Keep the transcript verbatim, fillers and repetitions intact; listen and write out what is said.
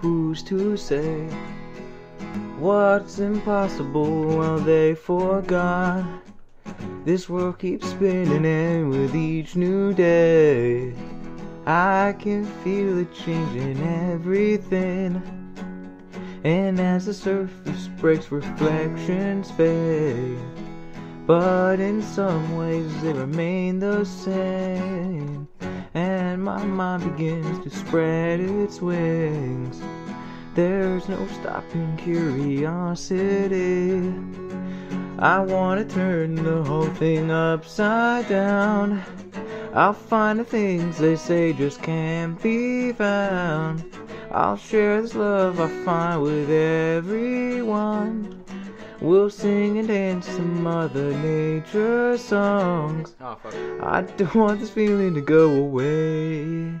Who's to say what's impossible? Well, they forgot. This world keeps spinning, and with each new day I can feel it changing everything. And as the surface breaks, reflections fade, but in some ways they remain the same. And my mind begins to spread its wings. There's no stopping curiosity. I wanna turn the whole thing upside down. I'll find the things they say just can't be found. I'll share this love I find with everyone. We'll sing and dance to Mother Nature songs. Oh, fuck. I don't want this feeling to go away.